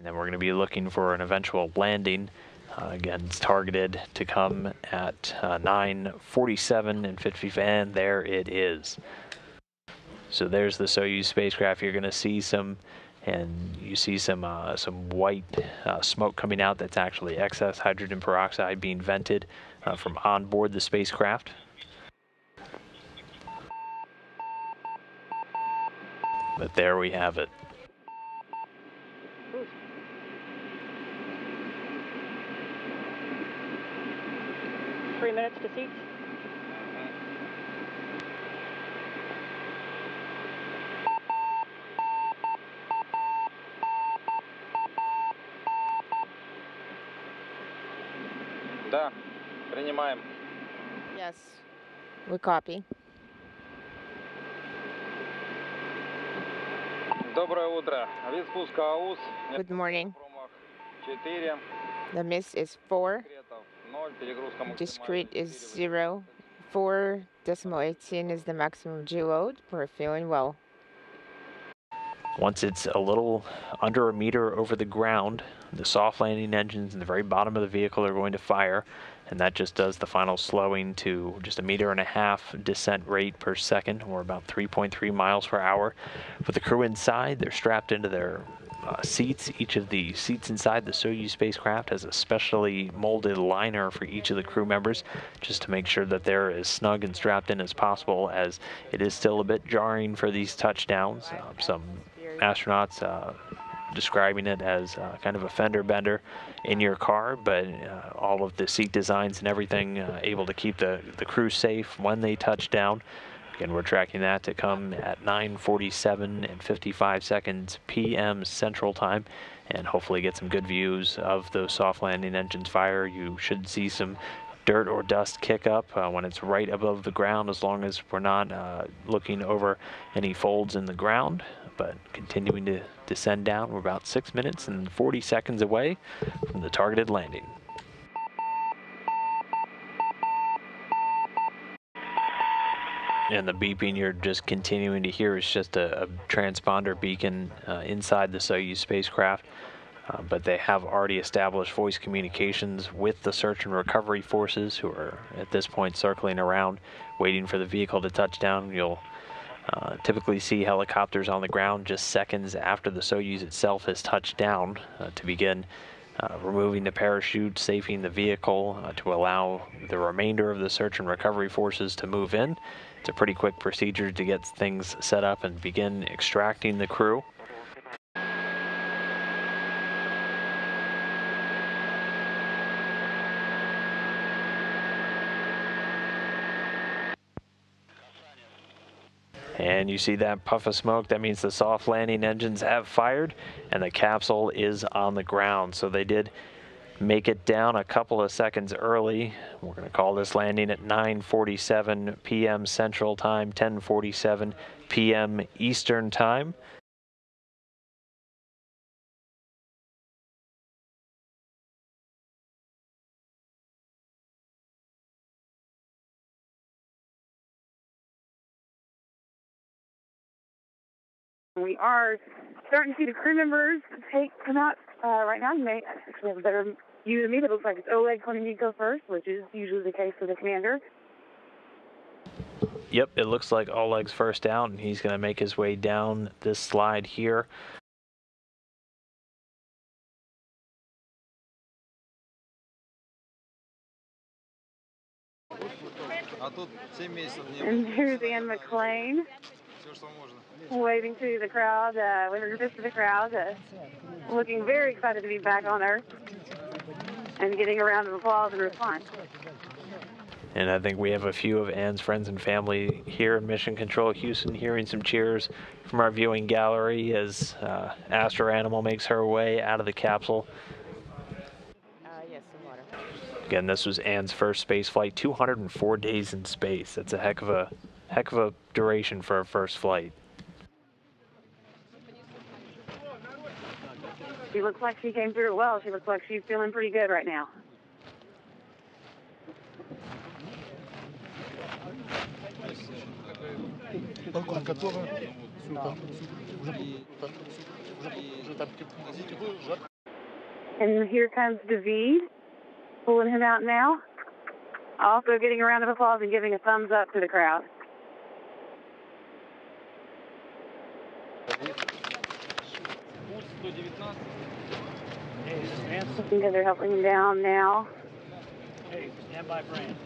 And then we're going to be looking for an eventual landing. Again, it's targeted to come at 9:47:50, and there it is. So there's the Soyuz spacecraft. You're going to see some, and you see some white smoke coming out. That's actually excess hydrogen peroxide being vented from onboard the spacecraft. But there we have it. Minutes to seats. Да, принимаем. Yes, we copy. Доброе утро. Вид спуска АУС. Good morning. The miss is 4. Discrete is 0, 4.18 is the maximum G load. We're feeling well. Once it's a little under a meter over the ground, the soft landing engines in the very bottom of the vehicle are going to fire, and that just does the final slowing to just 1.5 meter descent rate per second, or about 3.3 miles per hour. For the crew inside, they're strapped into their seats. Each of the seats inside the Soyuz spacecraft has a specially molded liner for each of the crew members, just to make sure that they're as snug and strapped in as possible, as it is still a bit jarring for these touchdowns. Some astronauts describing it as kind of a fender bender in your car, but all of the seat designs and everything able to keep the crew safe when they touch down. And we're tracking that to come at 9:47:55 p.m. Central Time, and hopefully get some good views of those soft landing engines fire. You should see some dirt or dust kick up when it's right above the ground, as long as we're not looking over any folds in the ground. But continuing to descend down, we're about 6 minutes and 40 seconds away from the targeted landing. And the beeping you're just continuing to hear is just a transponder beacon inside the Soyuz spacecraft, but they have already established voice communications with the search and recovery forces, who are at this point circling around, waiting for the vehicle to touch down. You'll typically see helicopters on the ground just seconds after the Soyuz itself has touched down to begin removing the parachute, safing the vehicle to allow the remainder of the search and recovery forces to move in. It's a pretty quick procedure to get things set up and begin extracting the crew. And you see that puff of smoke, that means the soft landing engines have fired and the capsule is on the ground. So they did make it down a couple of seconds early. We're going to call this landing at 9:47 p.m. Central Time, 10:47 p.m. Eastern Time. We are starting to see the crew members come out right now. You may actually have a better view than me, but it looks like it's Oleg Kononenko first, which is usually the case for the commander. Yep, it looks like Oleg's first out, and he's going to make his way down this slide here. And here's Anne McClain, waving to the crowd, just to the crowd, looking very excited to be back on Earth and getting a round of applause and response. And I think we have a few of Anne's friends and family here in Mission Control Houston, hearing some cheers from our viewing gallery as Astro Animal makes her way out of the capsule. Yes, some water. Again, this was Anne's first space flight, 204 days in space. That's a heck of a duration for her first flight. She looks like she came through it well. She looks like she's feeling pretty good right now. And here comes David, pulling him out now. Also getting a round of applause and giving a thumbs up to the crowd. Because they're helping him down now. Hey, stand by, Brian.